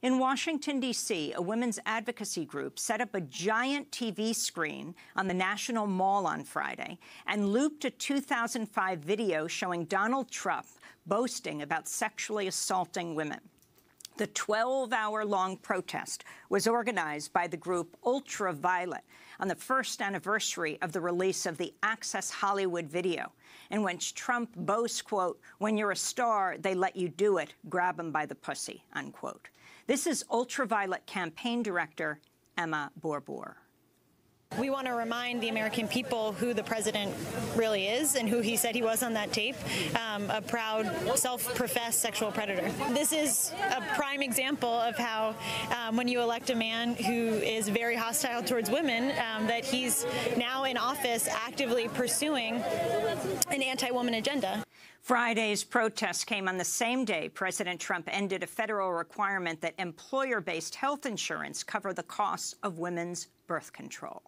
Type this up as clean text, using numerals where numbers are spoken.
In Washington, D.C., a women's advocacy group set up a giant TV screen on the National Mall on Friday and looped a 2005 video showing Donald Trump boasting about sexually assaulting women. The 12-hour-long protest was organized by the group UltraViolet on the first anniversary of the release of the Access Hollywood video, in which Trump boasts, quote, "When you're a star, they let you do it, grab them by the pussy," unquote. This is UltraViolet campaign director Emma Bourbour. We want to remind the American people who the president really is and who he said he was on that tape, a proud, self-professed sexual predator. This is a prime example of how, when you elect a man who is very hostile towards women, that he's now in office actively pursuing an anti-woman agenda. Friday's protests came on the same day President Trump ended a federal requirement that employer-based health insurance cover the costs of women's birth control.